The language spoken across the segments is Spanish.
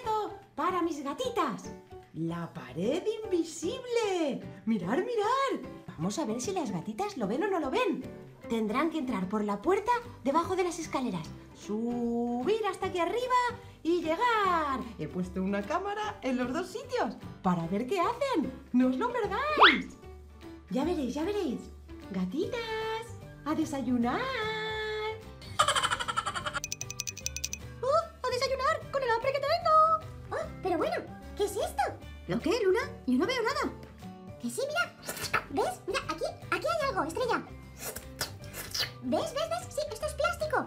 reto para mis gatitas. ¡La pared invisible! ¡Mirad, mirad! Vamos a ver si las gatitas lo ven o no lo ven. Tendrán que entrar por la puerta debajo de las escaleras, subir hasta aquí arriba y llegar. He puesto una cámara en los dos sitios para ver qué hacen. ¡No os lo perdáis! Ya veréis, ya veréis. ¡Gatitas, a desayunar! ¡Oh, a desayunar con el hambre que tengo! ¡Oh, pero bueno! ¿Qué es esto? ¿Lo qué, Luna? Yo no veo nada. Que sí, mira. ¿Ves? Mira, aquí hay algo, Estrella. ¿Ves? Sí, esto es plástico.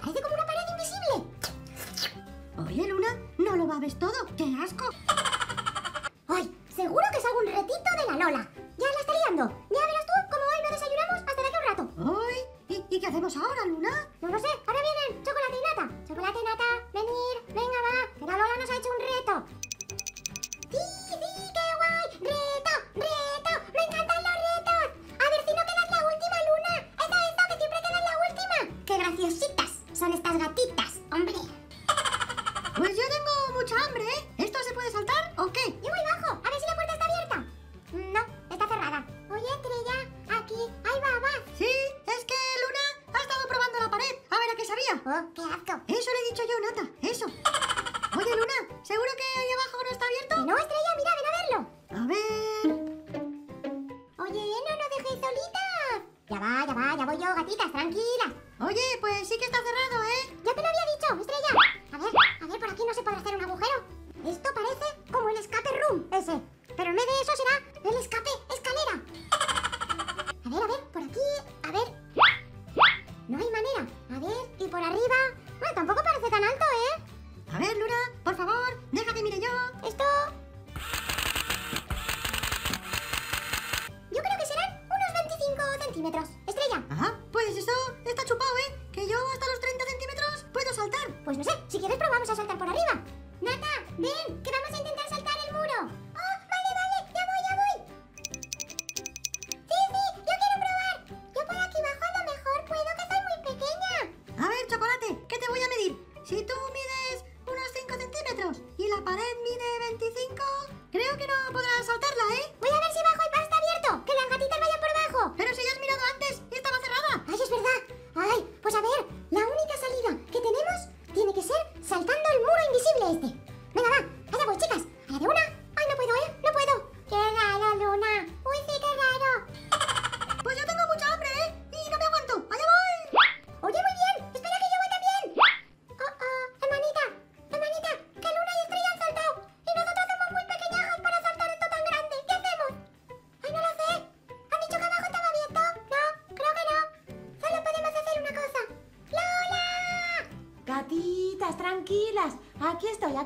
Parece como una pared invisible. Oye, Luna, no lo babes todo. ¡Qué asco! ¡Ay! Seguro que es algún retito de la Lola. Ya la está liando. Ya verás tú cómo hoy no desayunamos hasta de aquí a un rato. ¡Ay! ¿Y qué hacemos ahora, Luna? No lo sé. Ahora vienen Chocolate y Nata. Chocolate y Nata, venir. Venga, va. Que la Lola nos ha hecho un reto.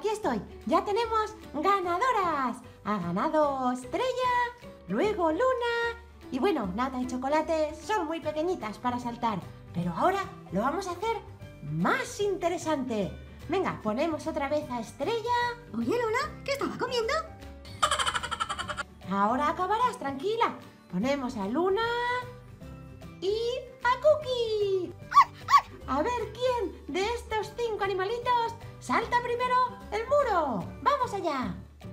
Aquí estoy. Ya tenemos ganadoras. Ha ganado Estrella, luego Luna. Y bueno, Nata y Chocolate son muy pequeñitas para saltar. Pero ahora lo vamos a hacer más interesante. Venga, ponemos otra vez a Estrella. Oye, Luna, ¿qué estaba comiendo? Ahora acabarás, tranquila. Ponemos a Luna y a Cookie. A ver quién de estos 5 animalitos salta primero el muro. ¡Vamos allá! ¡Oh,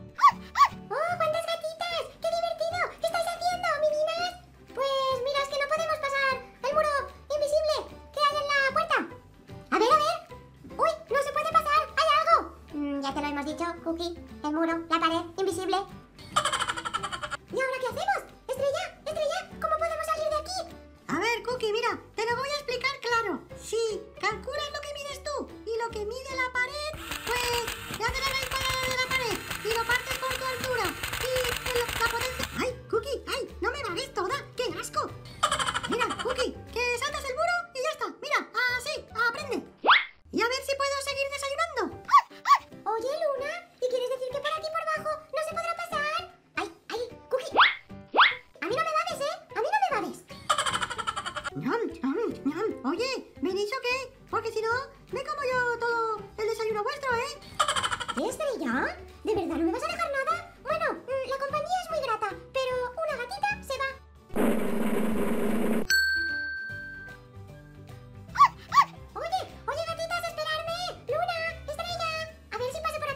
cuántas gatitas! ¡Qué divertido! ¿Qué estáis haciendo, meninas? Pues mira, es que no podemos pasar el muro invisible que hay en la puerta. A ver. ¡Uy, no se puede pasar! ¡Hay algo! Ya te lo hemos dicho, Cookie. El muro, la pared invisible. ¿Y ahora qué hacemos? Estrella, ¿cómo podemos salir de aquí? A ver, Cookie, mira, te lo voy a explicar claro. Sí, calcula lo que mides tú y lo que mide la pared. ¡Ya te la raíz cuadrada de la pared! ¡Y lo partes por tu altura! ¡Y la potencia! ¡Ay, Cookie! ¡Ay! ¡No me babes toda! ¡Qué asco! Mira, Cookie, que saltas el muro y ya está. Mira, así, aprende. Y a ver si puedo seguir desayunando. Oye, Luna, ¿y quieres decir que por aquí por abajo no se podrá pasar? ¡Ay, Cookie! ¡A mí no me babes, eh! ¡A mí no me babes! ¡Ñam! Oye, ¿me he dicho qué? Porque si no, me como yo todo el desayuno vuestro, ¿eh? ¿Estrella? ¿De verdad no me vas a dejar nada? Bueno, la compañía es muy grata, pero una gatita se va. ¡Oye, gatitas, esperarme! ¡Luna! ¡Estrella! A ver si paso por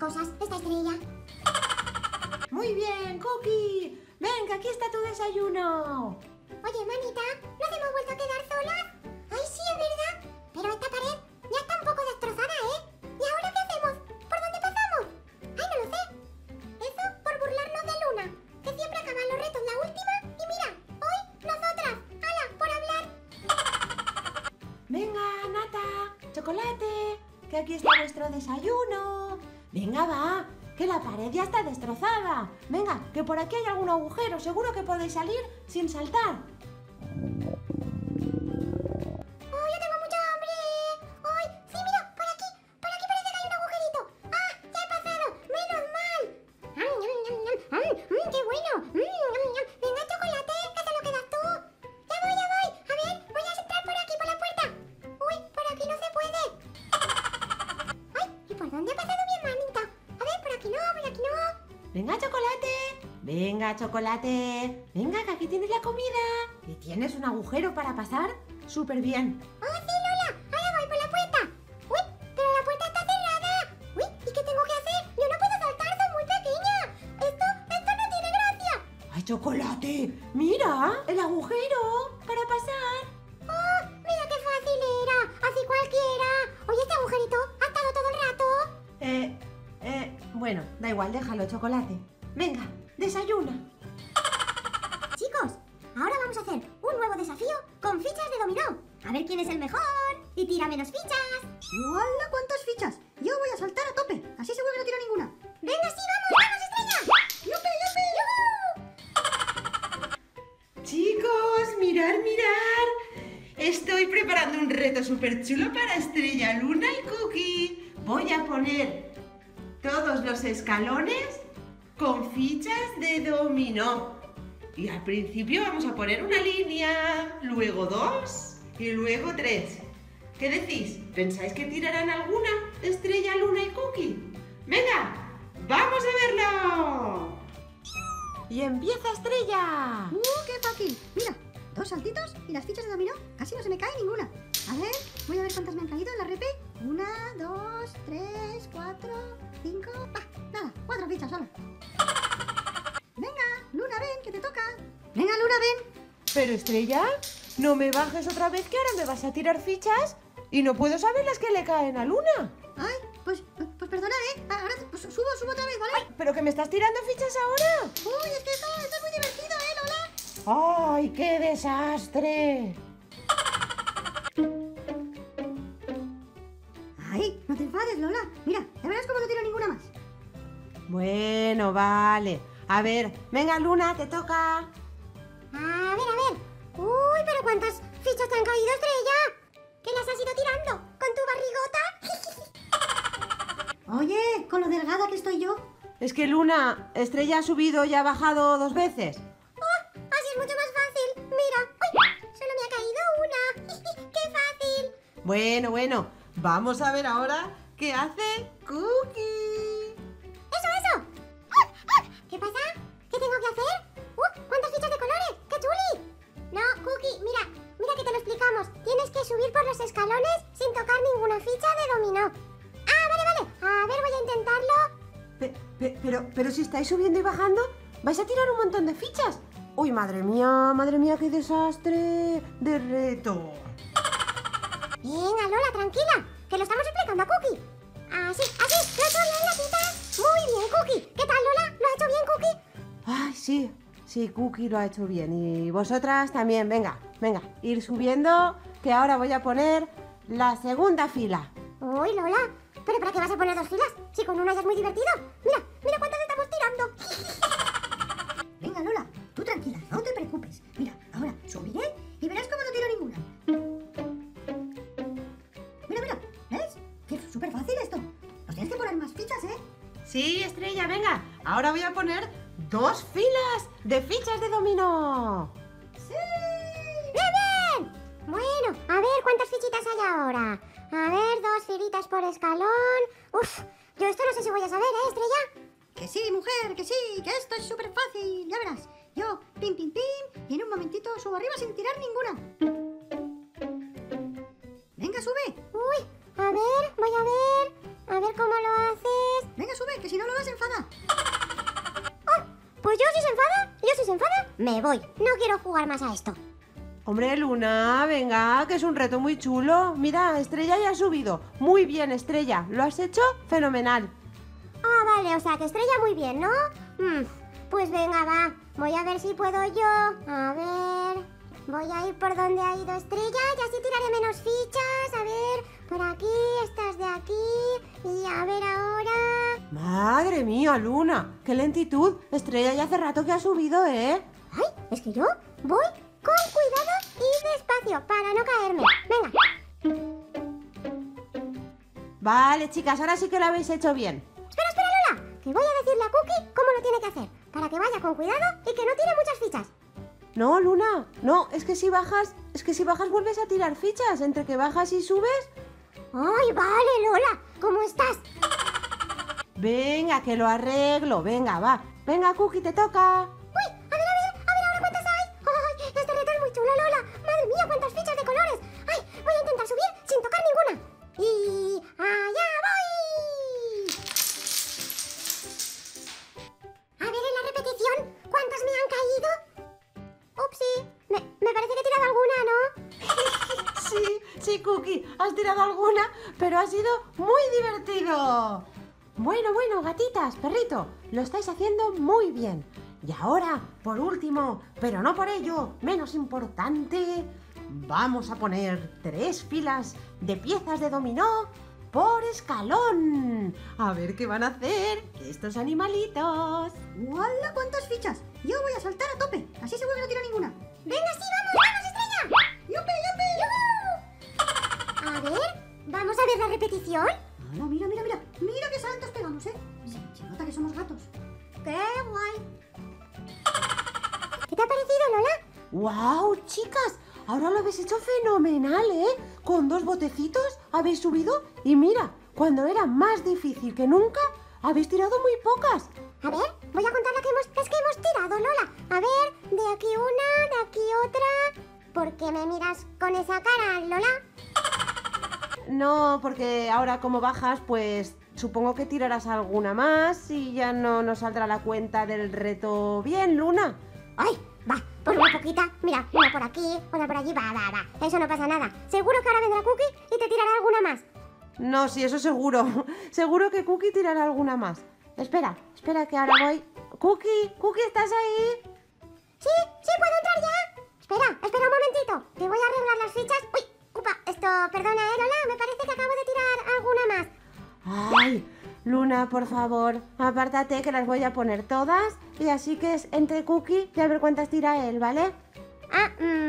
cosas, esta estrella. Muy bien, Cookie. Venga, aquí está tu desayuno. Oye, mamita, ¿no te hemos vuelto a quedar solas? Ay, sí, es verdad. Pero esta pared ya está un poco destrozada, ¿eh? ¿Y ahora qué hacemos? ¿Por dónde pasamos? Ay, no lo sé. Eso por burlarnos de Luna, que siempre acaban los retos la última. Y mira, hoy nosotras. ¡Hala, por hablar! Venga, Nata, Chocolate, que aquí está nuestro desayuno. Venga, va, que la pared ya está destrozada. Venga, que por aquí hay algún agujero. Seguro que podéis salir sin saltar. ¡Oh, yo tengo mucha hambre! ¡Ay! ¡Sí, mira! ¡Por aquí! ¡Por aquí parece que hay un agujerito! ¡Ah! ¡Ya he pasado! ¡Menos mal! ¡Qué bueno! ¡Venga, Chocolate! ¡Que te lo quedas tú! ¡Ya voy, ya voy! A ver, voy a entrar por aquí, por la puerta. ¡Uy! ¡Por aquí no se puede! ¡Ay! ¿Y por dónde he pasado mi hermanita? A ver, por aquí no, por aquí no. ¡Venga, Chocolate! Venga, Chocolate, venga, que aquí tienes la comida. ¿Y tienes un agujero para pasar? Súper bien. ¡Oh, sí, Lola! Ahora voy por la puerta. ¡Uy! Pero la puerta está cerrada. ¡Uy! ¿Y qué tengo que hacer? Yo no puedo saltar, soy muy pequeña. Esto no tiene gracia. ¡Ay, Chocolate! ¡Mira! ¡El agujero para pasar! ¡Oh! ¡Mira qué fácil era! ¡Así cualquiera! Oye, este agujerito ha estado todo el rato. Bueno, da igual, déjalo, Chocolate. Venga. ¡Desayuna! Chicos, ahora vamos a hacer un nuevo desafío con fichas de dominó. A ver quién es el mejor y tira menos fichas. ¡Hola, cuántas fichas! Yo voy a saltar a tope, así seguro que no tiro ninguna. ¡Venga, sí, vamos! ¡Vamos, Estrella! ¡Yupi, yupi! ¡Yuhu! Chicos, mirad, mirad. Estoy preparando un reto súper chulo para Estrella, Luna y Cookie. Voy a poner todos los escalones con fichas de dominó. Y al principio vamos a poner una línea, luego dos y luego tres. ¿Qué decís? ¿Pensáis que tirarán alguna, Estrella, Luna y Cookie? ¡Venga! ¡Vamos a verlo! ¡Y empieza, Estrella! ¡Qué fácil! Mira, dos saltitos y las fichas de dominó casi no se me cae ninguna. A ver, voy a ver cuántas me han caído en la repe. 1, 2, 3, 4, 5... ¡Bah! Nada, 4 fichas solo. Ven, que te toca. Venga, Luna, ven. Pero, Estrella, no me bajes otra vez, que ahora me vas a tirar fichas y no puedo saber las que le caen a Luna. Ay, pues perdona, ¿eh? Ahora pues, subo otra vez, ¿vale? Ay, pero que me estás tirando fichas ahora. Uy, es que esto es muy divertido, ¿eh, Lola? Ay, qué desastre. Ay, no te enfades, Lola. Mira, ya verás cómo no tiro ninguna más. Bueno, vale. A ver, venga, Luna, te toca. A ver, a ver. Uy, pero cuántas fichas te han caído, Estrella. ¿Qué las has ido tirando? ¿Con tu barrigota? Oye, con lo delgada que estoy yo. Es que, Luna, Estrella ha subido y ha bajado 2 veces. Oh, así es mucho más fácil. Mira, uy, solo me ha caído una. ¡Qué fácil! Bueno, vamos a ver ahora qué hace Cookie. ¿Qué pasa? ¿Qué tengo que hacer? ¡Cuántas fichas de colores! ¡Qué chuli! No, Cookie, mira que te lo explicamos. Tienes que subir por los escalones sin tocar ninguna ficha de dominó. Ah, vale. A ver, voy a intentarlo. Pero si estáis subiendo y bajando, vais a tirar un montón de fichas. ¡Uy, madre mía, qué desastre de reto! Venga, Lola, tranquila, que lo estamos explicando a Cookie. Así, lo he hecho bien, la cita. Muy bien, Cookie. ¿Qué tal, Lola? ¿Lo ha hecho bien, Cookie? Ay, sí, Cookie lo ha hecho bien. Y vosotras también, venga, ir subiendo, que ahora voy a poner la segunda fila. Uy, Lola, ¿pero para qué vas a poner 2 filas? Si con una ya es muy divertido. Mira cuántas estamos tirando. Venga, Lola, tú tranquila, no te preocupes. Mira, ahora subiré y verás cómo no tiro ninguna. Mira, ¿ves? Que es súper fácil esto. Nos tienes que poner más fichas, ¿eh? Sí, Estrella, venga. Ahora voy a poner 2 filas de fichas de dominó. ¡Sí! ¡Bien! Bueno, a ver cuántas fichitas hay ahora. A ver, 2 filitas por escalón. Uf, yo esto no sé si voy a saber, ¿eh, Estrella? Que sí, mujer, que sí, que esto es súper fácil. Ya verás, yo pim, pim, pim, y en un momentito subo arriba sin tirar ninguna. Venga, sube. Uy, a ver, voy a ver. A ver cómo lo haces. Venga, sube. que si no Lola se enfada. Oh, pues yo si se enfada, me voy. No quiero jugar más a esto. Hombre, Luna, venga, que es un reto muy chulo. Mira, Estrella ya ha subido. Muy bien, Estrella, lo has hecho fenomenal. Ah, vale, o sea que Estrella muy bien, ¿no? Pues venga, va. Voy a ver si puedo yo. A ver... Voy a ir por donde ha ido Estrella y así tiraré menos fichas. A ver, por aquí, estas de aquí. Y a ver ahora... ¡Madre mía, Luna! ¡Qué lentitud! Estrella ya hace rato que ha subido, ¿eh? ¡Ay! Es que yo voy con cuidado y despacio para no caerme. ¡Venga! Vale, chicas, ahora sí que lo habéis hecho bien. ¡Espera, Lola! Que voy a decirle a Cookie cómo lo tiene que hacer. Para que vaya con cuidado y que no tire muchas fichas. No, Luna, no, es que si bajas vuelves a tirar fichas, entre que bajas y subes. Ay, vale, Lola, ¿cómo estás? Venga, que lo arreglo, venga, va. Venga, Cookie, te toca. Uy, a ver ahora cuántas hay. Ay, este reto es muy chulo, Lola. Madre mía, cuántas fichas de colores. Ay, voy a intentar subir sin tocar ninguna. Y allá voy. A ver en la repetición, ¿cuántas me han caído? Sí, me parece que he tirado alguna, ¿no? Sí, Cookie, has tirado alguna, pero ha sido muy divertido. Bueno, gatitas, perrito, lo estáis haciendo muy bien. Y ahora, por último, pero no por ello, menos importante, vamos a poner 3 filas de piezas de dominó por escalón. A ver qué van a hacer estos animalitos. ¡Hola! ¿Cuántas fichas? Yo voy a saltar a tope, así seguro que no tiro ninguna. ¡Venga, sí, vamos, Estrella! ¡Yupi! A ver, vamos a ver la repetición. No, mira. Mira qué saltos pegamos, ¿eh? Se nota que somos gatos. ¡Qué guay! ¿Qué te ha parecido, Lola? ¡Guau, chicas! Ahora lo habéis hecho fenomenal, ¿eh? Con 2 botecitos habéis subido y mira, cuando era más difícil que nunca, habéis tirado muy pocas. A ver, voy a contar las que hemos tirado, Lola. A ver, de aquí una, de aquí otra. ¿Por qué me miras con esa cara, Lola? No, porque ahora como bajas, pues supongo que tirarás alguna más y ya no nos saldrá la cuenta del reto bien, Luna. ¡Ay! Va, por una poquita. Mira, una por aquí, otra por allí. Va. Eso no pasa nada. Seguro que ahora vendrá Cookie y te tirará alguna más. No, sí, eso seguro. Seguro que Cookie tirará alguna más. Espera que ahora voy. Cookie, ¿estás ahí? Sí, ¿puedo entrar ya? Espera un momentito, que voy a arreglar las fichas. Uy, upa, esto, perdona, Lola, me parece que acabo de tirar alguna más. Ay, Luna, por favor, apártate que las voy a poner todas. Y así que es entre Cookie y a ver cuántas tira él, ¿vale?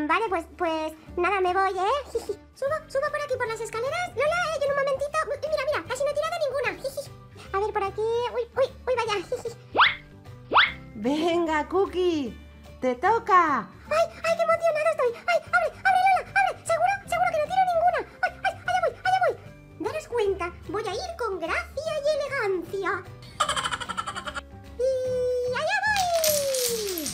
Vale, pues nada, me voy, ¿eh? Subo por aquí por las escaleras. Lola, yo en un momentito. Mira, casi no he tirado ninguna. A ver, por aquí. Uy, vaya. Venga, Cookie, te toca. Ay, qué emocionado estoy. Ay, abre, Lola, abre. Seguro que no tiro ninguna. Ay, allá voy. Daros cuenta, voy a ir con gracia y elegancia. Y allá voy.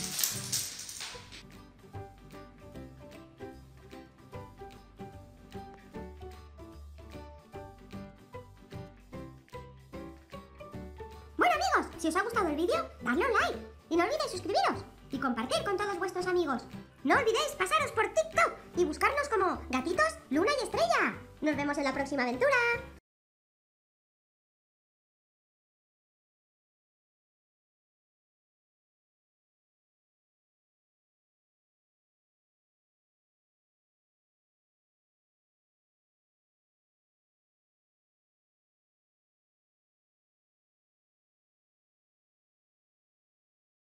Bueno, amigos, si os ha gustado el vídeo, dadle un like y no olvidéis suscribiros y compartir con todos vuestros amigos. No olvidéis pasaros por TikTok y buscarnos como Gatitos Luna y Estrella. Nos vemos en la próxima aventura.